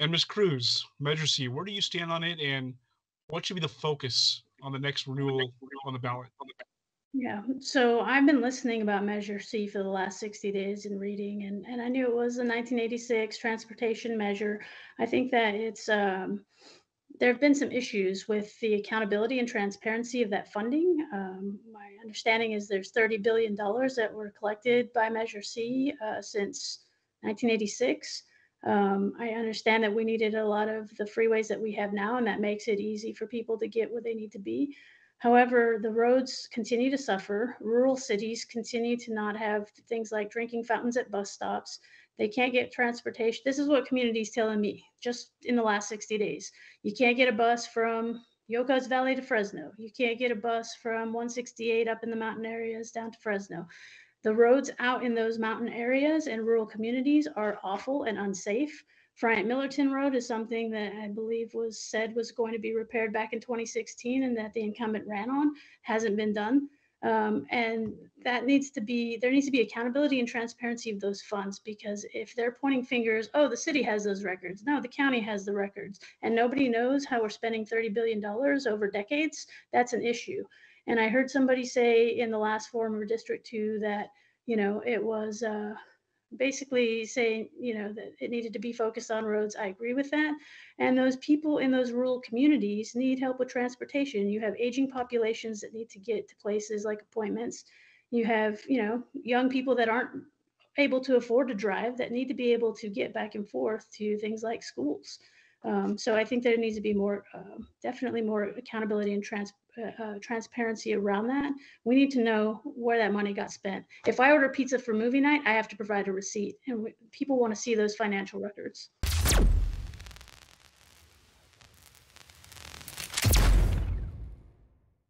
And Ms. Cruz, Measure C, where do you stand on it, and what should be the focus on the next renewal on the ballot? Yeah, so I've been listening about Measure C for the last 60 days and reading, and I knew it was a 1986 transportation measure. I think that it's there have been some issues with the accountability and transparency of that funding. My understanding is there's $30 billion that were collected by Measure C since 1986. I understand that we needed a lot of the freeways that we have now, and that makes it easy for people to get where they need to be. However, the roads continue to suffer. Rural cities continue to not have things like drinking fountains at bus stops. They can't get transportation. This is what communities telling me just in the last 60 days. You can't get a bus from Yokos Valley to Fresno. You can't get a bus from 168 up in the mountain areas down to Fresno. The roads out in those mountain areas and rural communities are awful and unsafe. Friant Millerton Road is something that I believe was said was going to be repaired back in 2016 and that the incumbent ran on, hasn't been done. And that needs to be, there needs to be accountability and transparency of those funds, because if they're pointing fingers, oh, the city has those records, no, the county has the records, and nobody knows how we're spending $30 billion over decades, that's an issue. And I heard somebody say in the last forum of District 2 that, you know, it was basically saying, you know, that it needed to be focused on roads. I agree with that. And those people in those rural communities need help with transportation. You have aging populations that need to get to places like appointments. You have, you know, young people that aren't able to afford to drive that need to be able to get back and forth to things like schools. So I think there needs to be more, definitely more accountability and transparency around that. We need to know where that money got spent. If I order pizza for movie night, I have to provide a receipt, and people want to see those financial records.